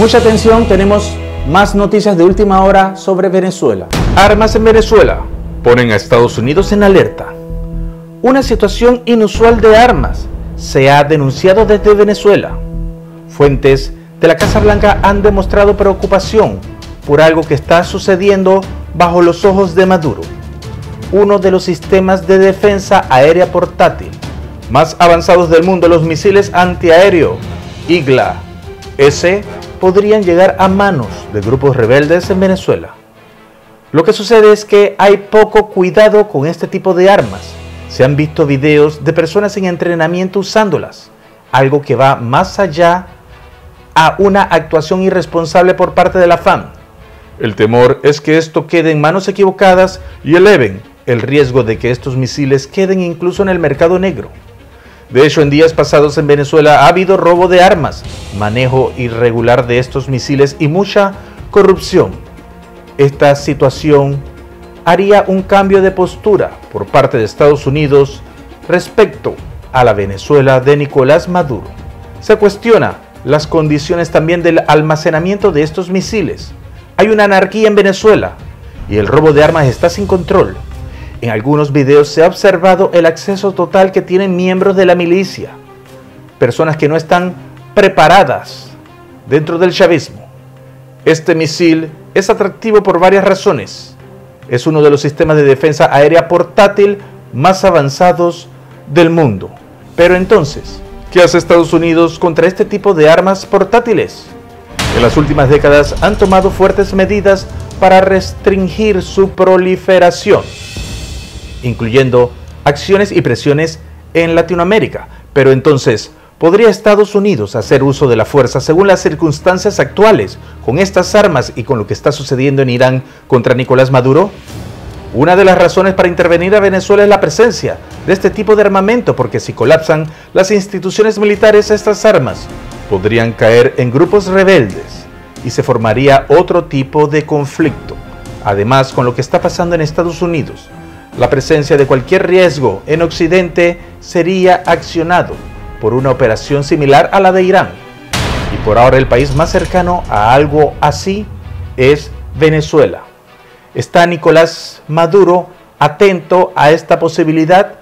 Mucha atención, tenemos más noticias de última hora sobre Venezuela. Armas en Venezuela ponen a Estados Unidos en alerta. Una situación inusual de armas se ha denunciado desde Venezuela. Fuentes de la Casa Blanca han demostrado preocupación por algo que está sucediendo bajo los ojos de Maduro. Uno de los sistemas de defensa aérea portátil más avanzados del mundo, los misiles antiaéreo IGLA-S, podrían llegar a manos de grupos rebeldes en Venezuela. Lo que sucede es que hay poco cuidado con este tipo de armas. Se han visto videos de personas en entrenamiento usándolas, algo que va más allá a una actuación irresponsable por parte de la FAN. El temor es que esto quede en manos equivocadas y eleven el riesgo de que estos misiles queden incluso en el mercado negro. De hecho, en días pasados en Venezuela ha habido robo de armas, manejo irregular de estos misiles y mucha corrupción. Esta situación haría un cambio de postura por parte de Estados Unidos respecto a la Venezuela de Nicolás Maduro. Se cuestiona las condiciones también del almacenamiento de estos misiles. Hay una anarquía en Venezuela y el robo de armas está sin control. En algunos videos se ha observado el acceso total que tienen miembros de la milicia, personas que no están preparadas dentro del chavismo. Este misil es atractivo por varias razones. Es uno de los sistemas de defensa aérea portátil más avanzados del mundo. Pero entonces, ¿qué hace Estados Unidos contra este tipo de armas portátiles? En las últimas décadas han tomado fuertes medidas para restringir su proliferación, incluyendo acciones y presiones en Latinoamérica. Pero entonces, ¿podría Estados Unidos hacer uso de la fuerza según las circunstancias actuales con estas armas y con lo que está sucediendo en Irán contra Nicolás Maduro? Una de las razones para intervenir a Venezuela es la presencia de este tipo de armamento, porque si colapsan las instituciones militares, estas armas podrían caer en grupos rebeldes y se formaría otro tipo de conflicto. Además, con lo que está pasando en Estados Unidos, la presencia de cualquier riesgo en Occidente sería accionado por una operación similar a la de Irán. Y por ahora el país más cercano a algo así es Venezuela. ¿Está Nicolás Maduro atento a esta posibilidad?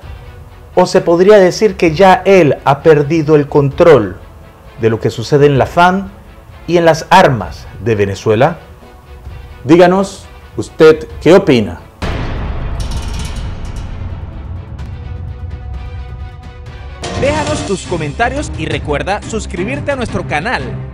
¿O se podría decir que ya él ha perdido el control de lo que sucede en la FAN y en las armas de Venezuela? Díganos, ¿usted qué opina? Déjanos tus comentarios y recuerda suscribirte a nuestro canal.